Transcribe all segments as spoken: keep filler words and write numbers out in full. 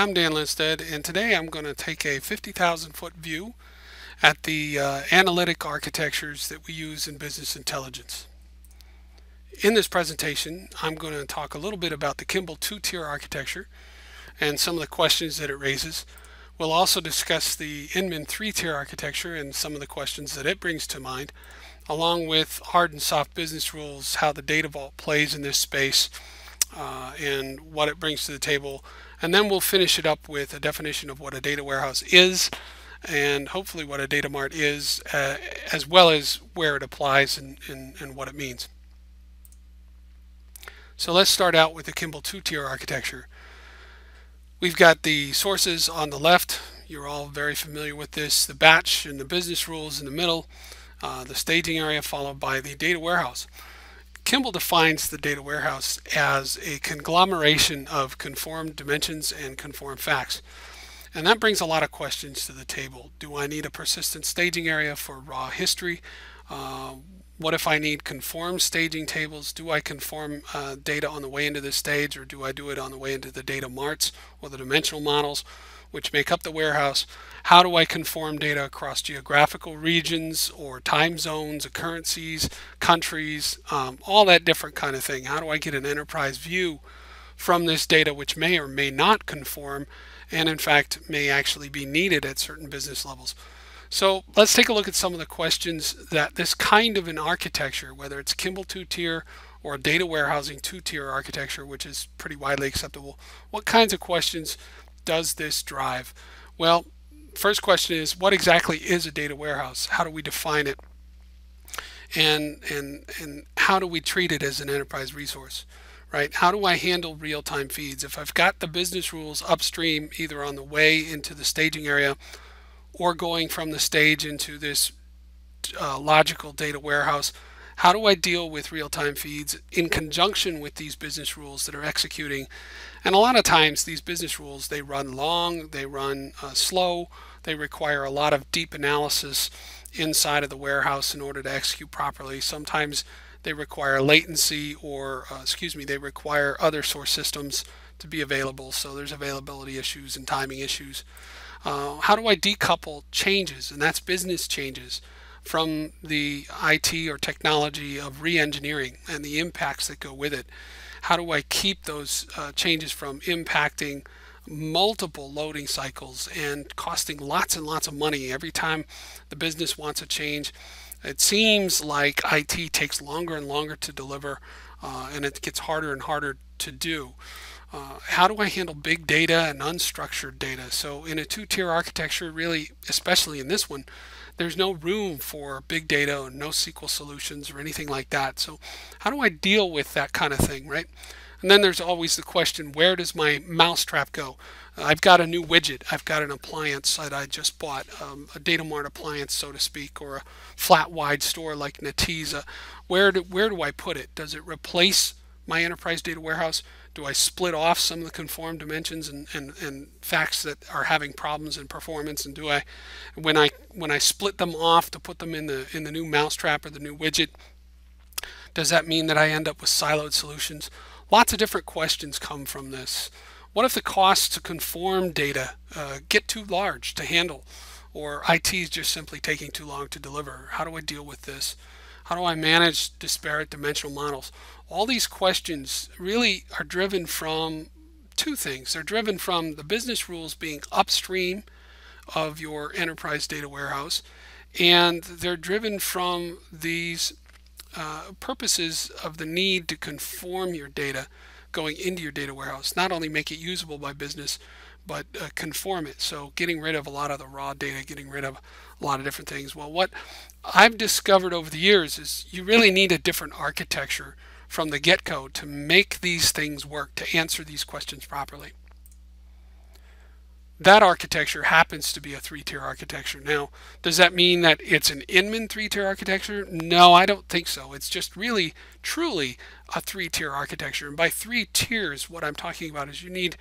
I'm Dan Linstedt, and today I'm going to take a fifty thousand foot view at the uh, analytic architectures that we use in business intelligence. In this presentation, I'm going to talk a little bit about the Kimball two-tier architecture and some of the questions that it raises. We'll also discuss the Inmon three-tier architecture and some of the questions that it brings to mind, along with hard and soft business rules, how the Data Vault plays in this space, uh, and what it brings to the table. And then we'll finish it up with a definition of what a data warehouse is, and hopefully what a data mart is, uh, as well as where it applies and, and, and what it means. So let's start out with the Kimball two-tier architecture. We've got the sources on the left. You're all very familiar with this. The batch and the business rules in the middle, uh, the staging area followed by the data warehouse. Kimball defines the data warehouse as a conglomeration of conformed dimensions and conformed facts. And that brings a lot of questions to the table. Do I need a persistent staging area for raw history? Uh, what if I need conformed staging tables? Do I conform uh, data on the way into the stage, or do I do it on the way into the data marts or the dimensional models, which make up the warehouse? How do I conform data across geographical regions or time zones, occurrences, countries, um, all that different kind of thing? How do I get an enterprise view from this data, which may or may not conform, and in fact may actually be needed at certain business levels? So let's take a look at some of the questions that this kind of an architecture, whether it's Kimball two-tier or data warehousing two-tier architecture, which is pretty widely acceptable, what kinds of questions does this drive? Well, first question is, what exactly is a data warehouse? How do we define it? And, and, and how do we treat it as an enterprise resource, right? How do I handle real-time feeds? If I've got the business rules upstream, either on the way into the staging area or going from the stage into this uh, logical data warehouse, how do I deal with real-time feeds in conjunction with these business rules that are executing? And a lot of times these business rules, they run long, they run uh, slow, they require a lot of deep analysis inside of the warehouse in order to execute properly. Sometimes they require latency or, uh, excuse me, they require other source systems to be available. So there's availability issues and timing issues. Uh, how do I decouple changes? And that's business changes from the I T or technology of re-engineering and the impacts that go with it. How do I keep those uh, changes from impacting multiple loading cycles and costing lots and lots of money every time the business wants a change? It seems like I T takes longer and longer to deliver, uh, and it gets harder and harder to do. Uh, how do I handle big data and unstructured data? So in a two-tier architecture, really, especially in this one, there's no room for big data or NoSQL solutions or anything like that. So how do I deal with that kind of thing, right? And then there's always the question, where does my mousetrap go? Uh, I've got a new widget. I've got an appliance that I just bought, um, a data mart appliance, so to speak, or a flat wide store like Netezza. Where do, where do I put it? Does it replace my enterprise data warehouse? Do I split off some of the conformed dimensions and, and, and facts that are having problems in performance? And do I, when I when I split them off to put them in the in the new mousetrap or the new widget, does that mean that I end up with siloed solutions? Lots of different questions come from this. What if the costs to conform data uh, get too large to handle, or I T is just simply taking too long to deliver? How do I deal with this? How do I manage disparate dimensional models? All these questions really are driven from two things. They're driven from the business rules being upstream of your enterprise data warehouse, and they're driven from these uh, purposes of the need to conform your data going into your data warehouse. Not only make it usable by business, but uh, conform it. So getting rid of a lot of the raw data, getting rid of a lot of different things. Well, what I've discovered over the years is you really need a different architecture from the get-go to make these things work, to answer these questions properly. That architecture happens to be a three-tier architecture. Now, does that mean that it's an Inmon three-tier architecture? No, I don't think so. It's just really, truly a three-tier architecture. And by three tiers, what I'm talking about is you need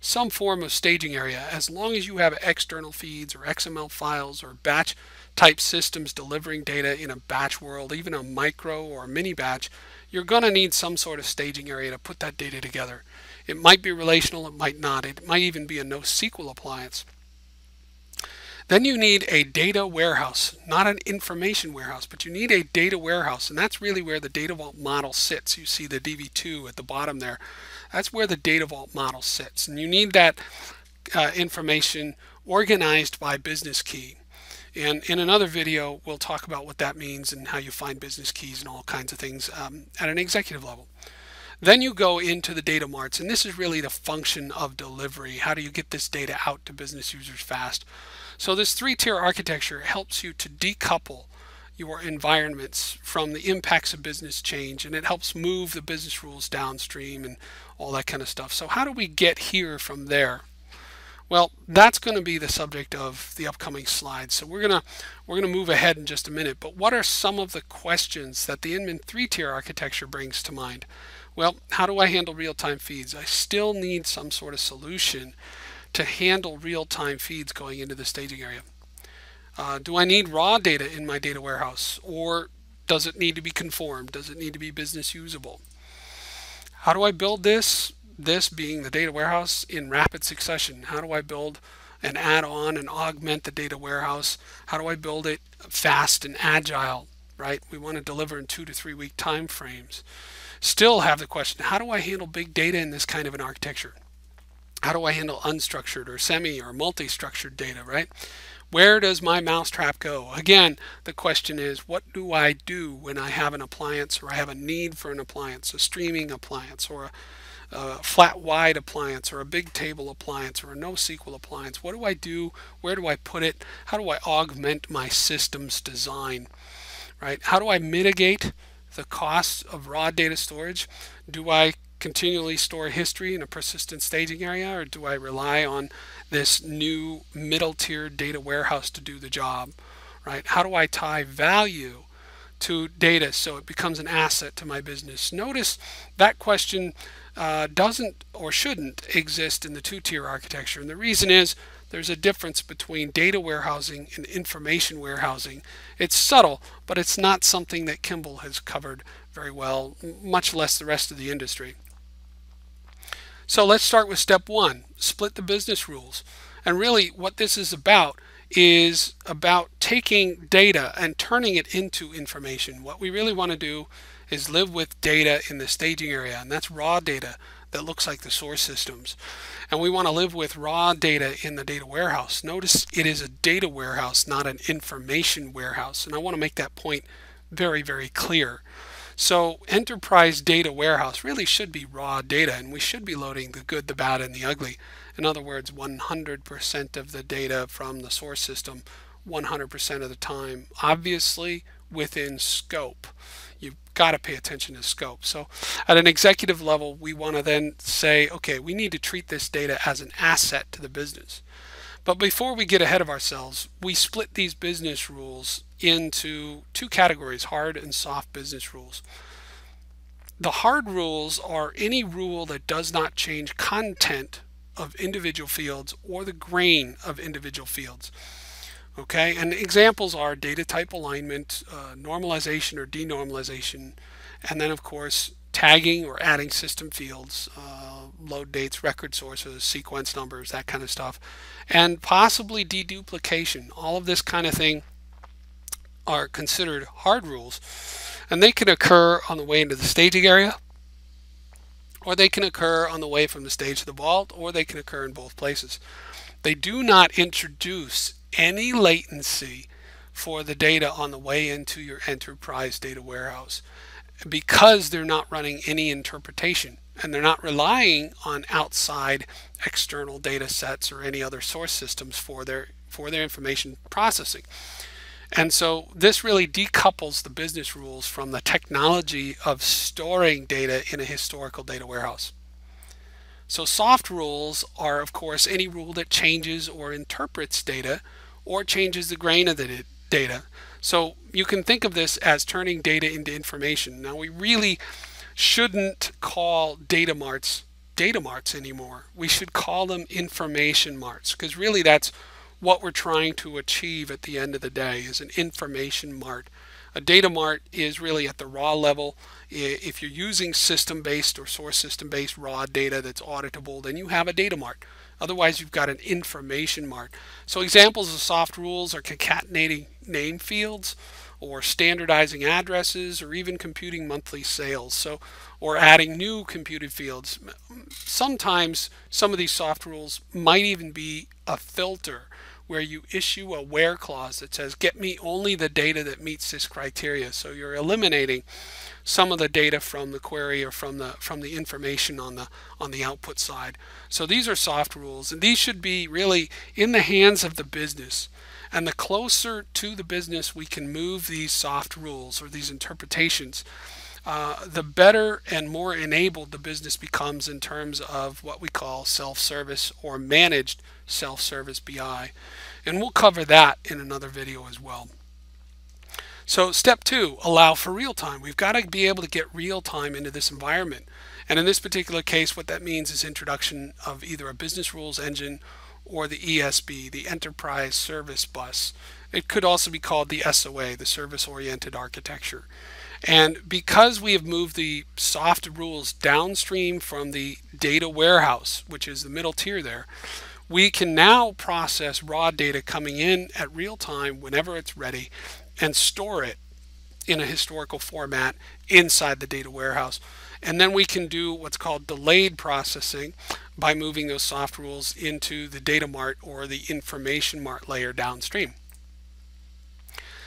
some form of staging area. As long as you have external feeds or X M L files or batch type systems delivering data in a batch world, even a micro or mini batch, you're going to need some sort of staging area to put that data together. It might be relational, it might not. It might even be a NoSQL appliance. Then you need a data warehouse, not an information warehouse, but you need a data warehouse, and that's really where the Data Vault model sits. You see the D V two at the bottom there. That's where the Data Vault model sits, and you need that uh, information organized by business key. And in another video, we'll talk about what that means and how you find business keys and all kinds of things um, at an executive level. Then you go into the data marts, and this is really the function of delivery. How do you get this data out to business users fast? So this three-tier architecture helps you to decouple your environments from the impacts of business change, and it helps move the business rules downstream and all that kind of stuff. So how do we get here from there? Well, that's going to be the subject of the upcoming slides. So we're going to we're going to move ahead in just a minute. But what are some of the questions that the Inmon three-tier architecture brings to mind? Well, how do I handle real-time feeds? I still need some sort of solution to handle real-time feeds going into the staging area. Uh, do I need raw data in my data warehouse, or does it need to be conformed? Does it need to be business usable? How do I build this? This being the data warehouse in rapid succession. How do I build and add on and augment the data warehouse? How do I build it fast and agile, right? We want to deliver in two to three week time frames. Still have the question, how do I handle big data in this kind of an architecture? How do I handle unstructured or semi or multi-structured data, right? Where does my mousetrap go? Again, the question is, what do I do when I have an appliance, or I have a need for an appliance, a streaming appliance, or a a flat wide appliance, or a big table appliance, or a NoSQL appliance? What do I do? Where do I put it? How do I augment my systems design, right? How do I mitigate the cost of raw data storage? Do I continually store history in a persistent staging area, or do I rely on this new middle tier data warehouse to do the job, right? How do I tie value to data so it becomes an asset to my business? Notice that question uh, doesn't or shouldn't exist in the two-tier architecture, and the reason is there's a difference between data warehousing and information warehousing. It's subtle, but it's not something that Kimball has covered very well, much less the rest of the industry. So let's start with step one, split the business rules. And really what this is about is about taking data and turning it into information. What we really want to do is live with data in the staging area, and that's raw data that looks like the source systems. And we want to live with raw data in the data warehouse. Notice it is a data warehouse, not an information warehouse, and I want to make that point very, very clear. So enterprise data warehouse really should be raw data, and we should be loading the good, the bad, and the ugly. In other words, one hundred percent of the data from the source system, one hundred percent of the time, obviously within scope. You've got to pay attention to scope. So at an executive level, we want to then say, okay, we need to treat this data as an asset to the business. But before we get ahead of ourselves, we split these business rules into two categories, hard and soft business rules. The hard rules are any rule that does not change content of individual fields or the grain of individual fields. Okay, and examples are data type alignment, uh, normalization or denormalization, and then of course tagging or adding system fields, uh, load dates, record sources, sequence numbers, that kind of stuff, and possibly deduplication. All of this kind of thing are considered hard rules, and they can occur on the way into the staging area, or they can occur on the way from the stage to the vault, or they can occur in both places. They do not introduce any latency for the data on the way into your enterprise data warehouse, because they're not running any interpretation, and they're not relying on outside external data sets or any other source systems for their for their information processing. And so this really decouples the business rules from the technology of storing data in a historical data warehouse. So soft rules are, of course, any rule that changes or interprets data or changes the grain of the data. So you can think of this as turning data into information. Now, we really shouldn't call data marts data marts anymore. We should call them information marts, because really that's what we're trying to achieve at the end of the day, is an information mart, A data mart is really at the raw level. If you're using system-based or source system-based raw data that's auditable, then you have a data mart. Otherwise, you've got an information mart. So examples of soft rules are concatenating name fields, or standardizing addresses, or even computing monthly sales, so or adding new computed fields. Sometimes some of these soft rules might even be a filter where you issue a where clause that says, get me only the data that meets this criteria. So you're eliminating some of the data from the query or from the from the information on the on the output side. So these are soft rules, and these should be really in the hands of the business. And the closer to the business we can move these soft rules or these interpretations, uh, the better and more enabled the business becomes in terms of what we call self-service or managed self-service B I. And we'll cover that in another video as well. So step two, allow for real-time. We've got to be able to get real-time into this environment. And in this particular case, what that means is introduction of either a business rules engine or the E S B, the Enterprise Service Bus. It could also be called the S O A, the Service-Oriented Architecture. And because we have moved the soft rules downstream from the data warehouse, which is the middle tier there, we can now process raw data coming in at real time whenever it's ready and store it in a historical format inside the data warehouse. And then we can do what's called delayed processing, by moving those soft rules into the data mart or the information mart layer downstream.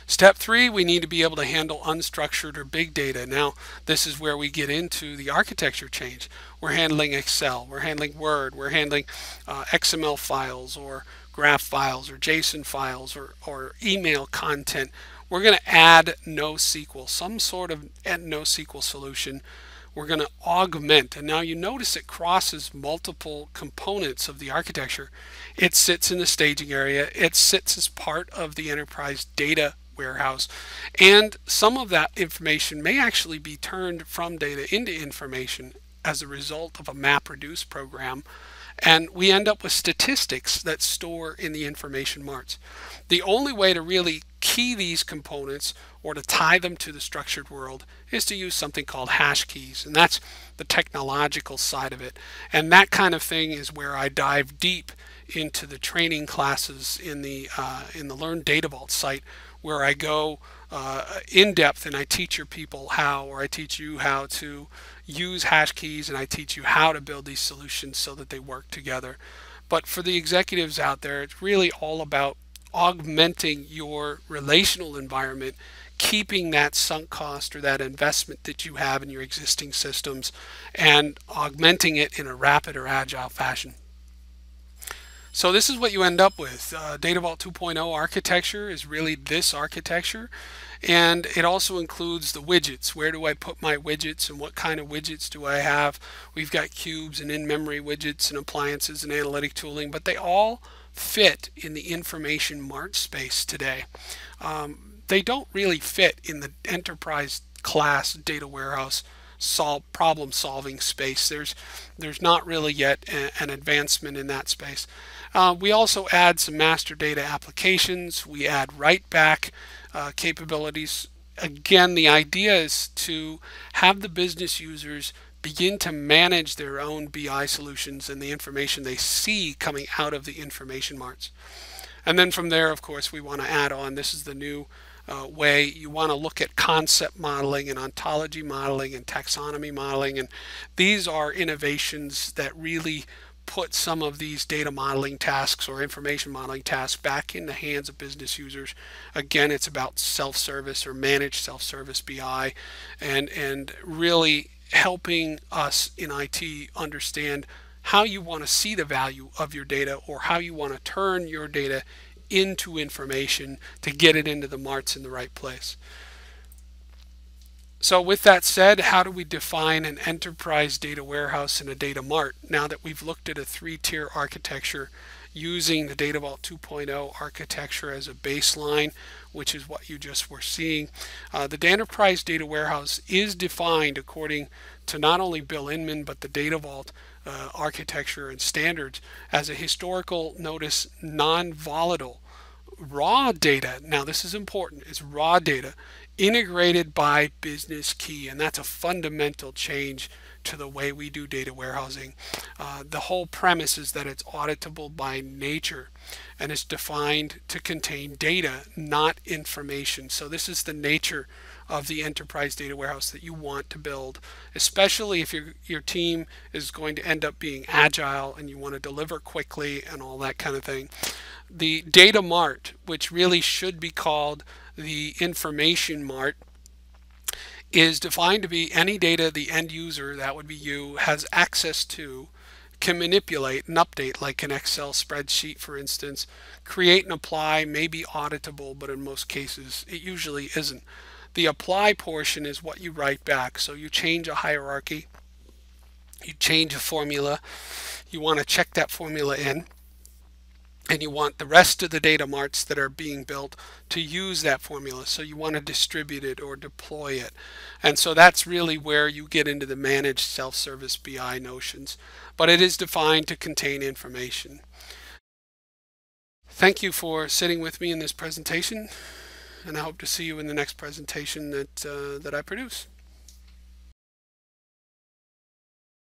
Step three, we need to be able to handle unstructured or big data. Now, this is where we get into the architecture change. We're handling Excel, we're handling Word, we're handling uh, X M L files or graph files or JSON files or, or email content. We're going to add NoSQL, some sort of NoSQL solution. We're going to augment, and now you notice it crosses multiple components of the architecture. It sits in the staging area, it sits as part of the enterprise data warehouse, and some of that information may actually be turned from data into information as a result of a MapReduce program, and we end up with statistics that store in the information marts. The only way to really key these components or to tie them to the structured world is to use something called hash keys, and that's the technological side of it. And that kind of thing is where I dive deep into the training classes in the uh, in the LearnDataVault site, where I go uh, in depth and I teach your people how, or I teach you how to use hash keys, and I teach you how to build these solutions so that they work together. But for the executives out there, it's really all about augmenting your relational environment, keeping that sunk cost or that investment that you have in your existing systems and augmenting it in a rapid or agile fashion. So this is what you end up with. Uh, Data Vault two point oh architecture is really this architecture, and it also includes the widgets. Where do I put my widgets and what kind of widgets do I have? We've got cubes and in-memory widgets and appliances and analytic tooling, but they all fit in the information mart space today. Um, they don't really fit in the enterprise class data warehouse solve problem solving space. There's there's not really yet a, an advancement in that space. Uh, we also add some master data applications. We add write back uh, capabilities. Again, the idea is to have the business users begin to manage their own B I solutions and the information they see coming out of the information marts. And then from there, of course, we want to add on, this is the new uh, way you want to look at concept modeling and ontology modeling and taxonomy modeling. And these are innovations that really put some of these data modeling tasks or information modeling tasks back in the hands of business users. Again, it's about self-service or managed self-service B I, and, and really helping us in I T understand how you want to see the value of your data or how you want to turn your data into information to get it into the marts in the right place. So with that said, how do we define an enterprise data warehouse and a data mart now that we've looked at a three-tier architecture using the Data Vault two point oh architecture as a baseline, which is what you just were seeing? Uh, the Enterprise Data Warehouse is defined according to not only Bill Inmon, but the Data Vault uh, architecture and standards as a historical, notice, non-volatile, raw data. Now this is important, it's raw data integrated by business key, and that's a fundamental change to the way we do data warehousing. Uh, the whole premise is that it's auditable by nature, and it's defined to contain data, not information. So this is the nature of the enterprise data warehouse that you want to build, especially if your your team is going to end up being agile and you want to deliver quickly and all that kind of thing. The data mart, which really should be called the information mart, is defined to be any data the end user, that would be you, has access to, can manipulate and update, like an Excel spreadsheet, for instance. Create and apply may be auditable, but in most cases it usually isn't. The apply portion is what you write back. So you change a hierarchy, you change a formula, you want to check that formula in, and you want the rest of the data marts that are being built to use that formula. So you want to distribute it or deploy it. And so that's really where you get into the managed self-service B I notions. But it is defined to contain information. Thank you for sitting with me in this presentation, and I hope to see you in the next presentation that, uh, that I produce.